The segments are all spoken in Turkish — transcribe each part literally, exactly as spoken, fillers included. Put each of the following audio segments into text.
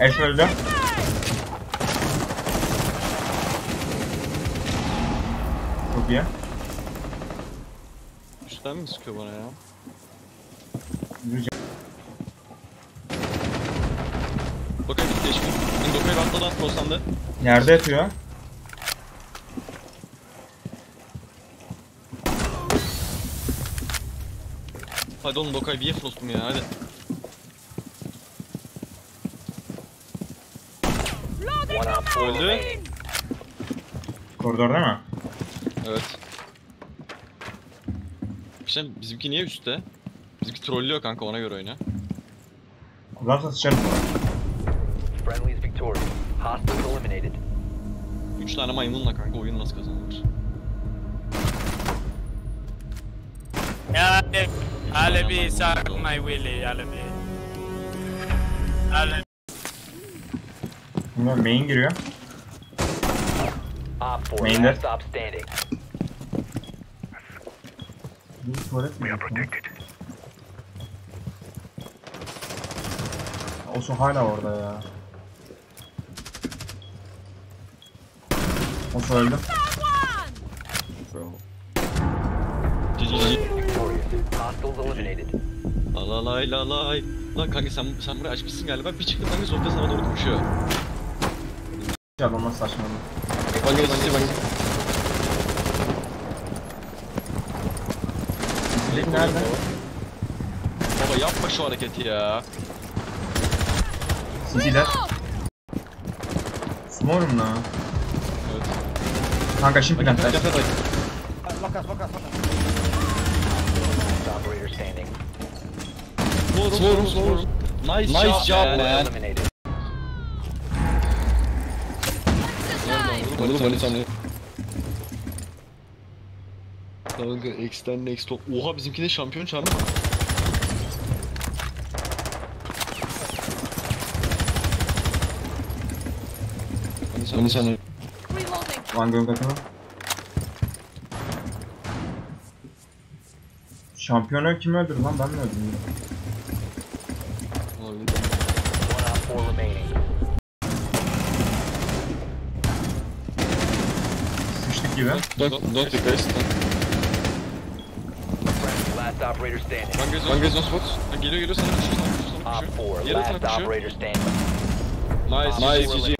Ash öldü. Çok iyi. Üstten mi sıkıyor bana ya? Doka'ya gitti eşkin. Doka'ya rantladan kostandı. Yerde yatıyor. Hadi oğlum Doka'yı bir yeflostum ya hadi. Öldü. Koridorda mı? Evet. İşte bizimki niye üstte? Bizimki trollüyor kanka, ona göre oyna. Kullansa sıçarım. Üç tane maymunla kanka oyun nasıl kazanılır? Alebi, Alebi sarkmay Willy, Alebi. Alebi. Bunlar main giriyor. Main'de. Bu tuvalet mi? Olsun hala orada ya. Olsun öldü. Alalay lalay. Lan kanka sen, sen buraya açmışsın galiba. Bir çıktı kanka zorla sana doğru koşuyor. Adamlar saçmalı. Banyo banyo banyo. Zilek nerede? Baba yapma şu hareketi ya. Siziler. Smor'um lan. Evet. Kanka şimdi plantlar. Bak bak bak bak. Smor'um smor'um. Nice job man. Bunu bana sanıyor. Kanka X'ten next top. Oha bizimki de şampiyon çağırma. Bana sanıyor. Van Göl'de kanka. Şampiyonu kim öldürdü lan, ben mi öldürdüm? Gibi. Don't, don't be crazy. Last operator standing. One guys on spots. Geliyor geliyor sana koşuyor sana koşuyor. Yere sana koşuyor. Nice. Nice G G.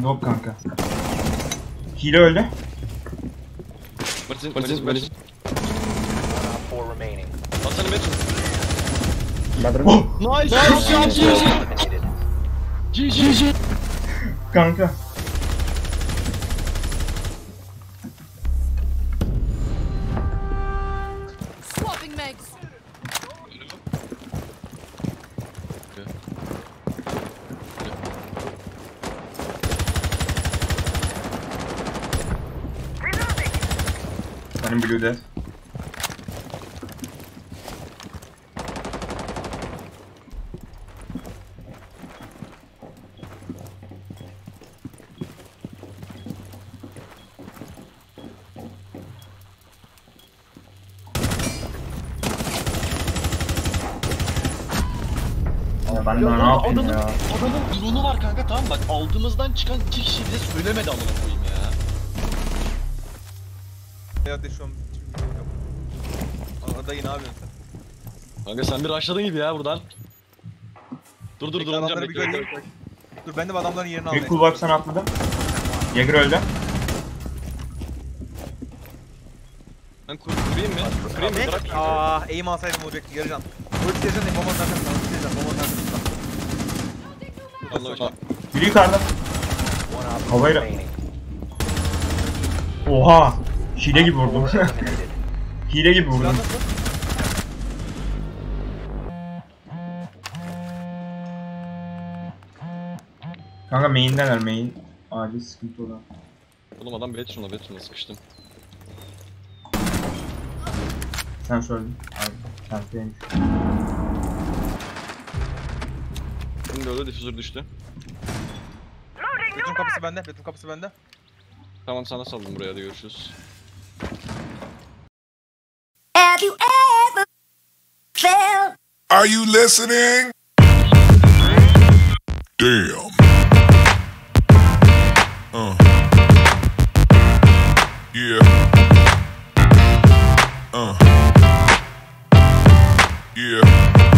Hop kanka. Hile öldü. Barışın, barışın, barışın. Baksana Metro. Nice! G G! Kanka. Benim Blue'de. Ama ben ya, ne yapayım adamın, ya? Adamın drone'u var kanka, tamam bak altımızdan çıkan iki kişi bile söylemedi amına koyayım ya. Ya de şu an Adayı ne yapıyorsun sen? Kanka sen bir rushladın gibi ya buradan. Dur dur dur amcam bekle bekle bekle. Dur ben de adamların yerini aldım. Büyük kulbap sana atladım. Jäger öldü. Ben kurayım mı? Kurayım mı? Aaa aim alsaydım olacaktı yarıcan. Kurt yaşan değil, bomba tarzım sana. Kurt yaşan bomba tarzım sana. Allah Allah. Biri yukarıda. Havayla. Oha. Hile gibi vurdum. Hile gibi vurdum. Kanka main'denler main. Acil sıkıntı olan. Oğlum adam Betron'la Betron'la sıkıştım. Sen söyle abi, sen söyleyeyim. Şimdi oldu, difüzör düştü. Betim kapısı bende, betim kapısı bende. Tamam, sana saldım buraya, hadi görüşürüz. Have you ever felt? Are you listening? Damn. Uh. Yeah. Uh. Yeah.